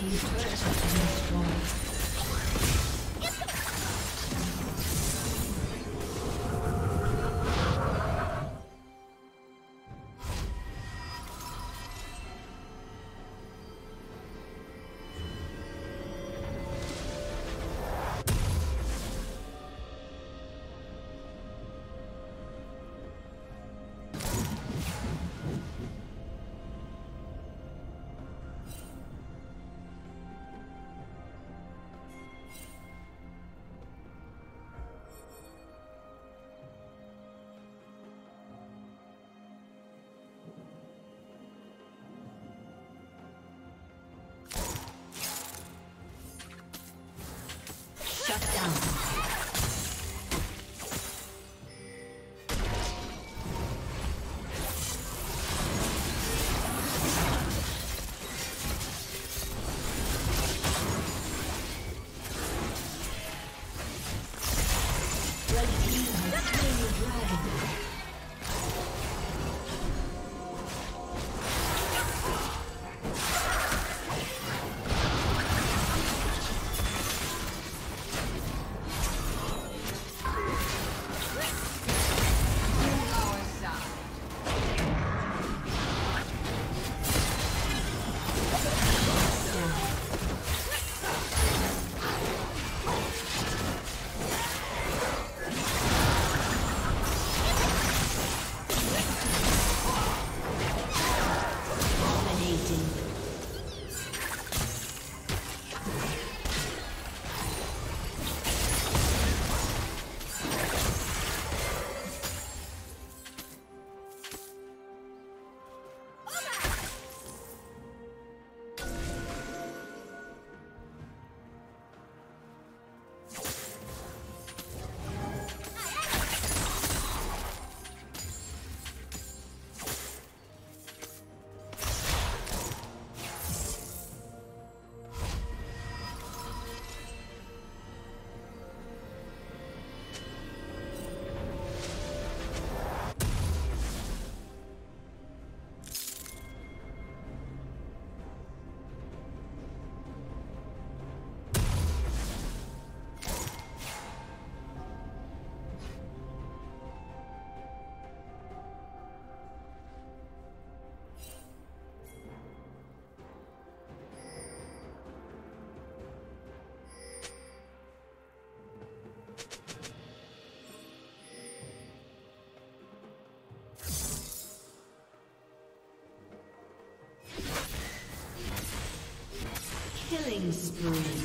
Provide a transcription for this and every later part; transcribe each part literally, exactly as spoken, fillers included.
team's turret has been destroyed. Killing spree.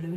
Blue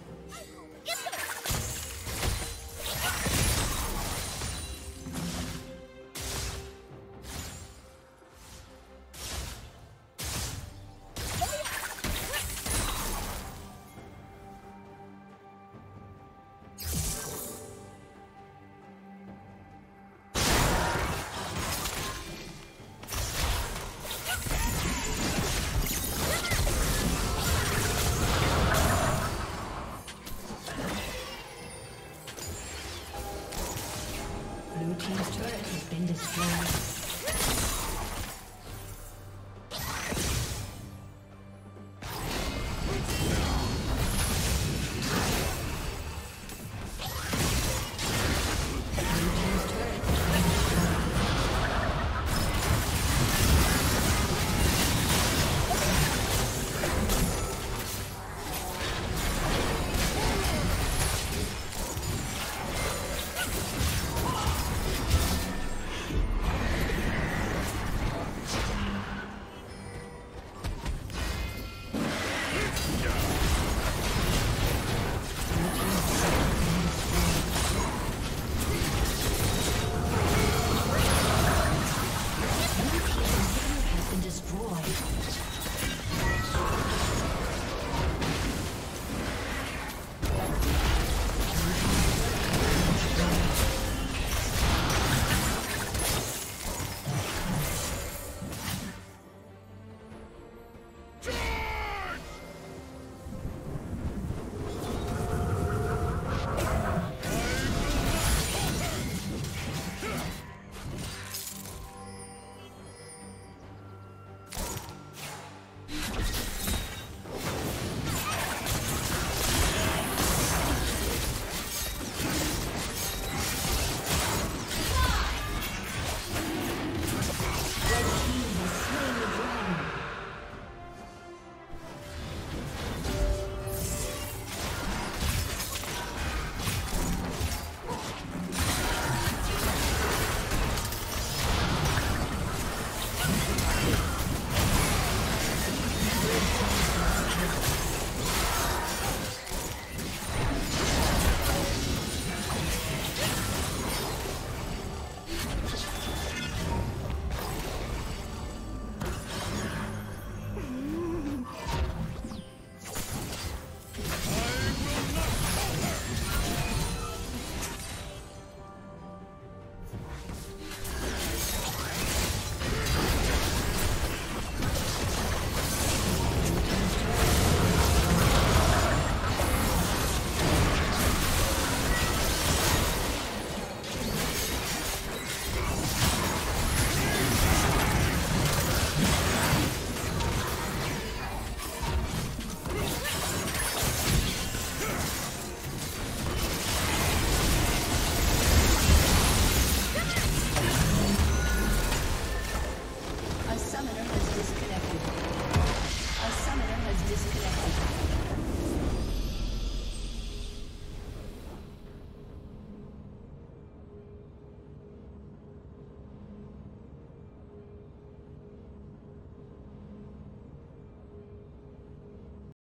Blue team's turret has been destroyed.